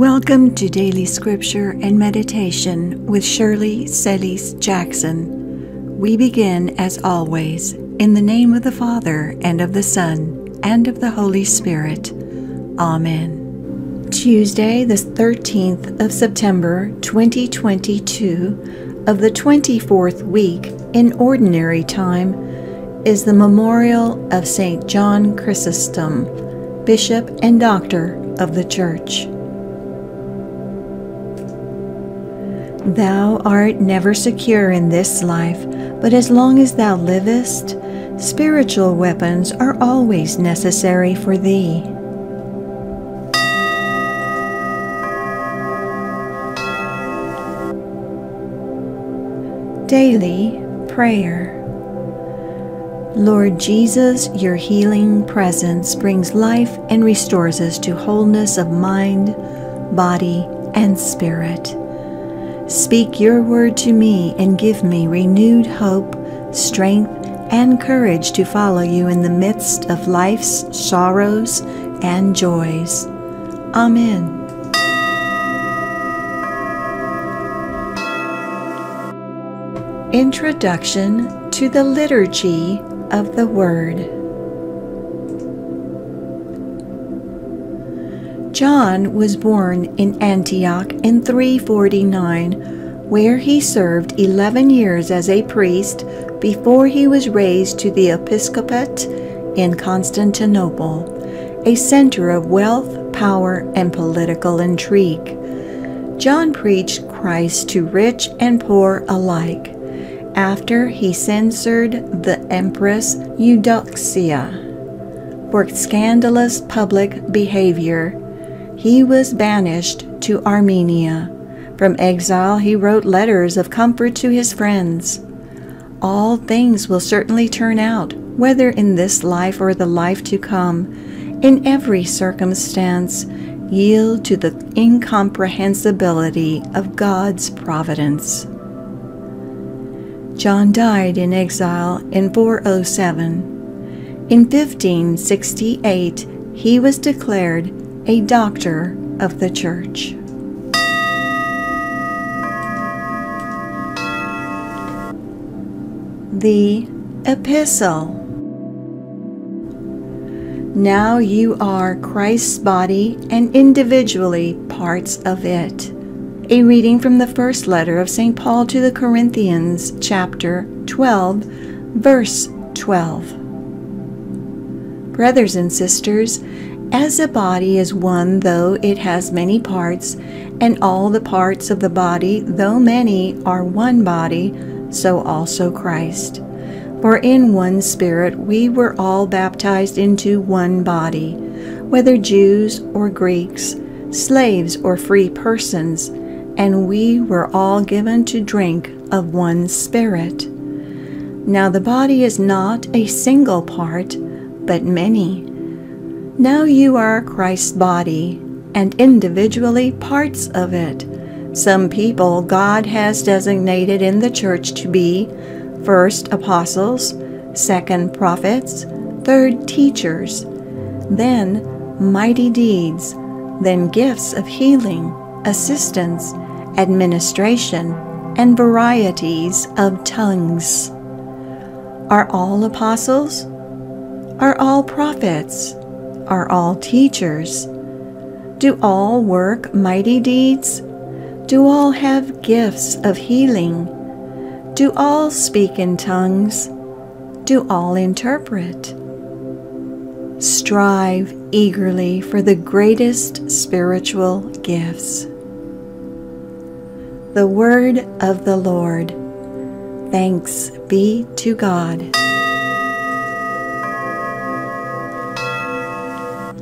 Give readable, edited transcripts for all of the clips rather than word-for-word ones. Welcome to Daily Scripture and Meditation with Shirley Celis Jackson. We begin, as always, in the name of the Father, and of the Son, and of the Holy Spirit. Amen. Tuesday, the 13th of September, 2022, of the 24th week in Ordinary Time, is the memorial of St. John Chrysostom, Bishop and Doctor of the Church. Thou art never secure in this life, but as long as thou livest, spiritual weapons are always necessary for thee. Daily Prayer. Lord Jesus, your healing presence brings life and restores us to wholeness of mind, body, and spirit. Speak your word to me and give me renewed hope, strength, and courage to follow you in the midst of life's sorrows and joys. Amen. Introduction to the Liturgy of the Word. John was born in Antioch in 349, where he served 11 years as a priest before he was raised to the episcopate in Constantinople, a center of wealth, power, and political intrigue. John preached Christ to rich and poor alike, after he censured the Empress Eudoxia for scandalous public behavior. He was banished to Armenia. From exile he wrote letters of comfort to his friends. All things will certainly turn out, whether in this life or the life to come. In every circumstance, yield to the incomprehensibility of God's providence. John died in exile in 407. In 1568, he was declared a doctor of the Church. The Epistle. Now you are Christ's body and individually parts of it. A reading from the first letter of Saint Paul to the Corinthians, chapter 12, verse 12. Brothers and sisters, as a body is one, though it has many parts, and all the parts of the body, though many, are one body, so also Christ. For in one Spirit we were all baptized into one body, whether Jews or Greeks, slaves or free persons, and we were all given to drink of one Spirit. Now the body is not a single part, but many. Now you are Christ's body, and individually parts of it. Some people God has designated in the Church to be first apostles, second prophets, third teachers, then mighty deeds, then gifts of healing, assistance, administration, and varieties of tongues. Are all apostles? Are all prophets? Are all teachers? Do all work mighty deeds? Do all have gifts of healing? Do all speak in tongues? Do all interpret? Strive eagerly for the greatest spiritual gifts. The Word of the Lord. Thanks be to God.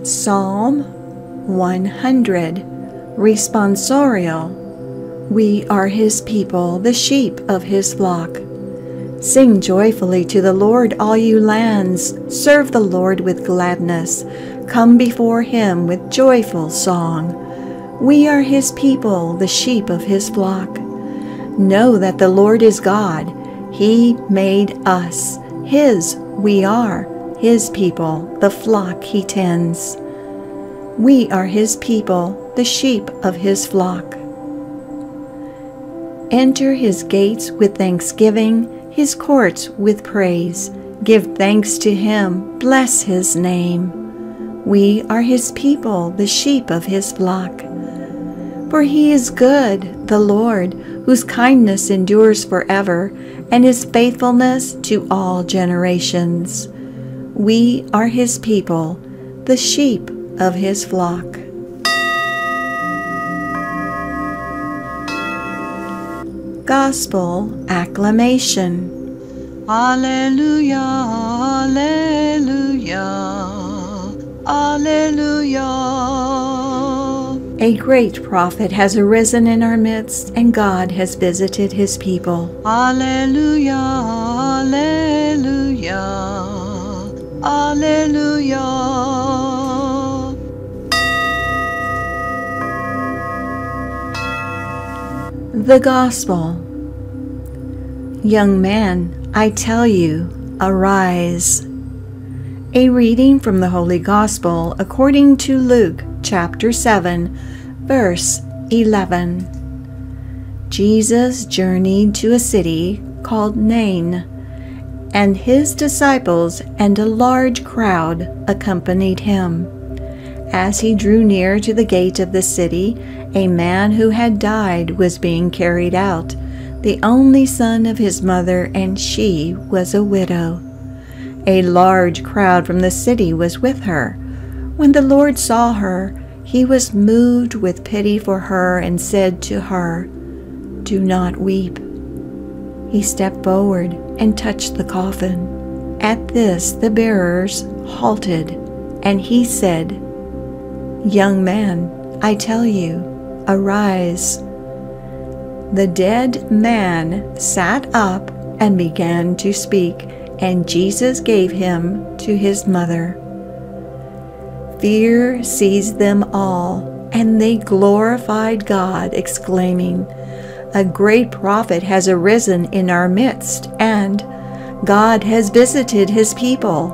Psalm 100, Responsorial. We are His people, the sheep of His flock. Sing joyfully to the Lord, all you lands. Serve the Lord with gladness. Come before Him with joyful song. We are His people, the sheep of His flock. Know that the Lord is God. He made us. His we are. His people, the flock He tends. We are His people, the sheep of his flock. Enter his gates with thanksgiving, his courts with praise. Give thanks to him, bless his name. We are his people, the sheep of his flock. For he is good, the Lord, whose kindness endures forever, and his faithfulness to all generations. We are his people, the sheep of his flock. Gospel Acclamation. Alleluia, alleluia, alleluia. A great prophet has arisen in our midst, and God has visited his people. Alleluia, alleluia, alleluia. The Gospel. Young man, I tell you, arise. A reading from the Holy Gospel according to Luke chapter 7, verse 11. Jesus journeyed to a city called Nain, and his disciples and a large crowd accompanied him. As he drew near to the gate of the city, a man who had died was being carried out, the only son of his mother, and she was a widow. A large crowd from the city was with her. When the Lord saw her, he was moved with pity for her and said to her, "Do not weep." He stepped forward and touched the coffin. At this, the bearers halted, and he said, "Young man, I tell you, arise." The dead man sat up and began to speak, and Jesus gave him to his mother. Fear seized them all, and they glorified God, exclaiming, "A great prophet has arisen in our midst, and God has visited his people."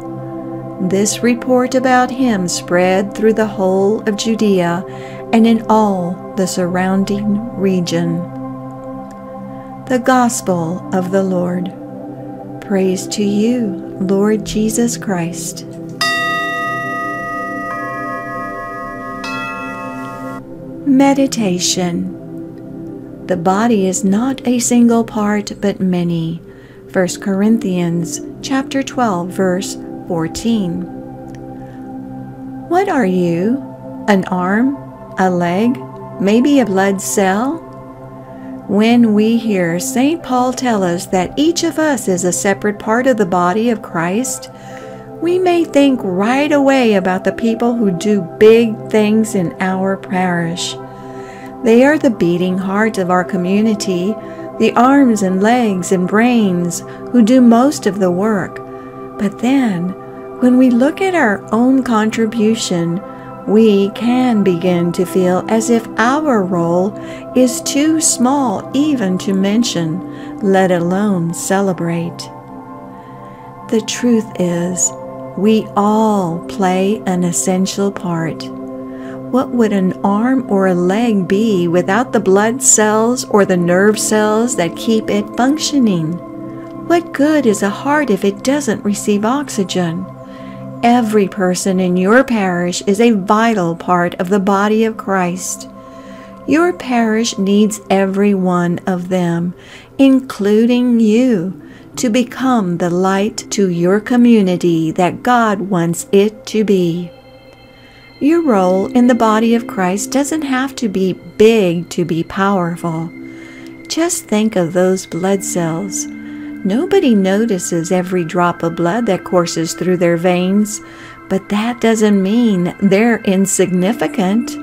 This report about him spread through the whole of Judea and in all the surrounding region. The Gospel of the Lord. Praise to you, Lord Jesus Christ. Meditation. The body is not a single part, but many. 1 Corinthians chapter 12, verse 14. What are you? An arm? A leg? Maybe a blood cell? When we hear Saint Paul tell us that each of us is a separate part of the body of Christ, we may think right away about the people who do big things in our parish. They are the beating heart of our community, the arms and legs and brains who do most of the work. But then, when we look at our own contribution, we can begin to feel as if our role is too small even to mention, let alone celebrate. The truth is, we all play an essential part. What would an arm or a leg be without the blood cells or the nerve cells that keep it functioning? What good is a heart if it doesn't receive oxygen? Every person in your parish is a vital part of the body of Christ. Your parish needs every one of them, including you, to become the light to your community that God wants it to be. Your role in the body of Christ doesn't have to be big to be powerful. Just think of those blood cells. Nobody notices every drop of blood that courses through their veins, but that doesn't mean they're insignificant.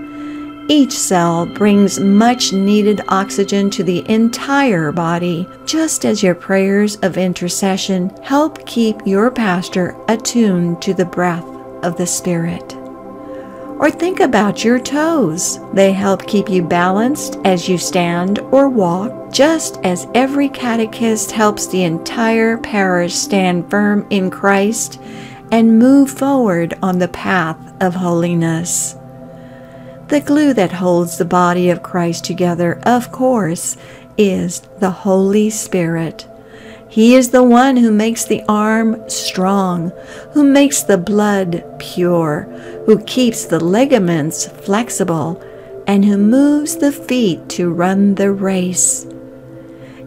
Each cell brings much-needed oxygen to the entire body, just as your prayers of intercession help keep your pastor attuned to the breath of the Spirit. Or think about your toes. They help keep you balanced as you stand or walk, just as every catechist helps the entire parish stand firm in Christ and move forward on the path of holiness. The glue that holds the body of Christ together, of course, is the Holy Spirit. He is the one who makes the arm strong, who makes the blood pure, who keeps the ligaments flexible, and who moves the feet to run the race.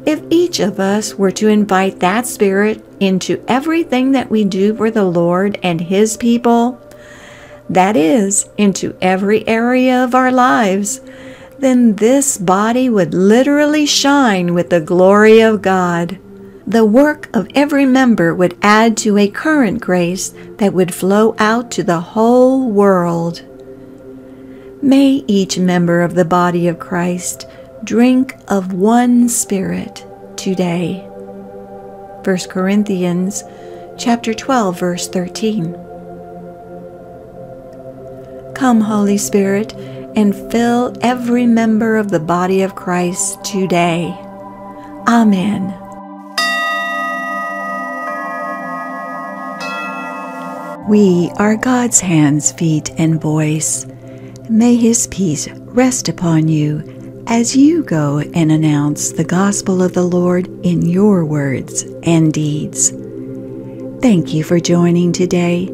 If each of us were to invite that Spirit into everything that we do for the Lord and His people, that is, into every area of our lives, then this body would literally shine with the glory of God. The work of every member would add to a current grace that would flow out to the whole world. May each member of the body of Christ drink of one Spirit today. 1 Corinthians chapter 12, verse 13. Come, Holy Spirit, and fill every member of the body of Christ today. Amen. We are God's hands, feet, and voice. May His peace rest upon you as you go and announce the gospel of the Lord in your words and deeds. Thank you for joining today.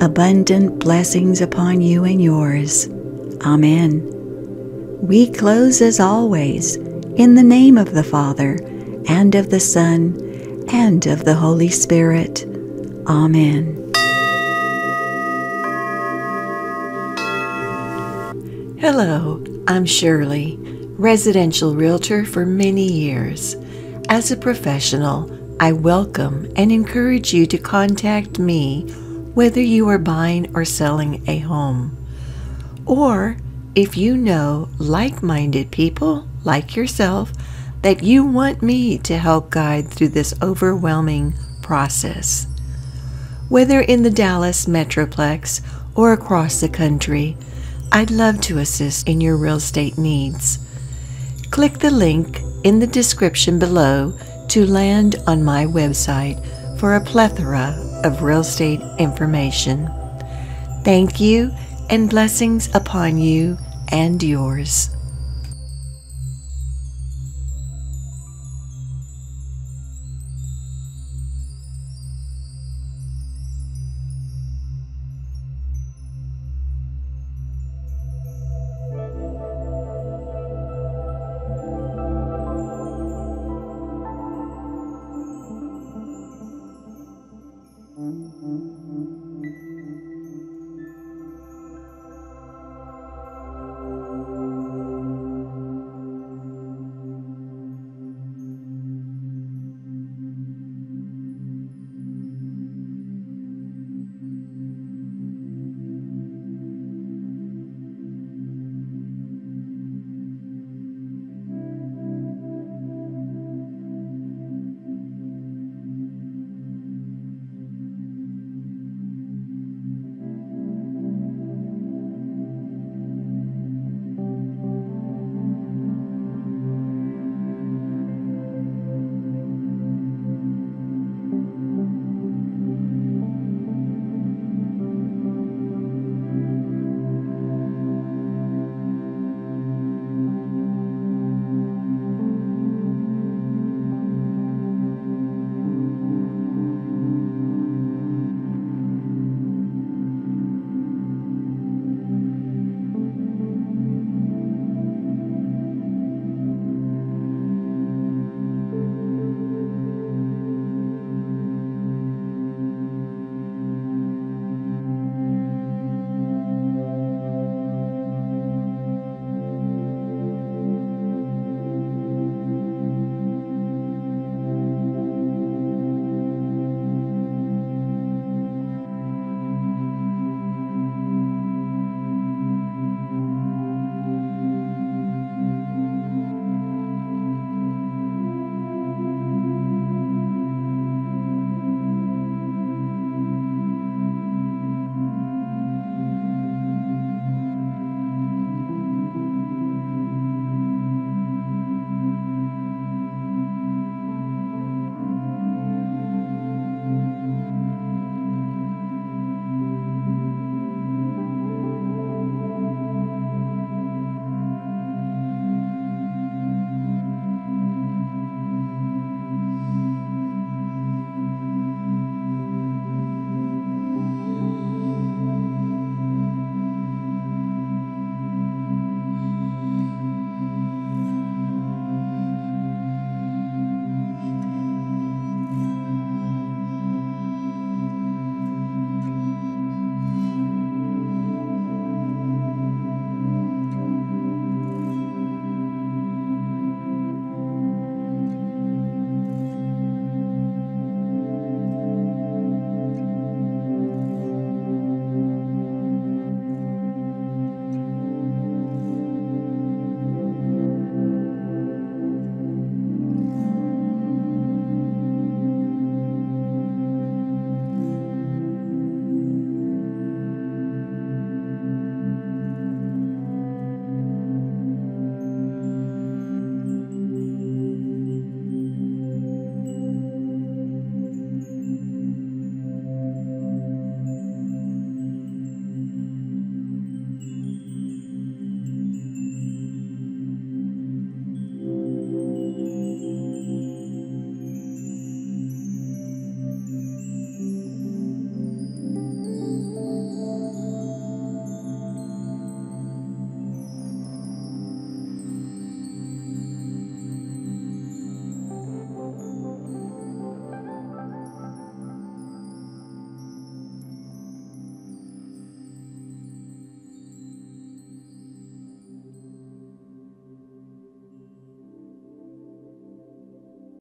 Abundant blessings upon you and yours. Amen. We close as always in the name of the Father, and of the Son, and of the Holy Spirit. Amen. Hello, I'm Shirley, residential realtor for many years. As a professional, I welcome and encourage you to contact me whether you are buying or selling a home. Or if you know like-minded people like yourself that you want me to help guide through this overwhelming process. Whether in the Dallas Metroplex or across the country, I'd love to assist in your real estate needs. Click the link in the description below to land on my website for a plethora of real estate information. Thank you, and blessings upon you and yours.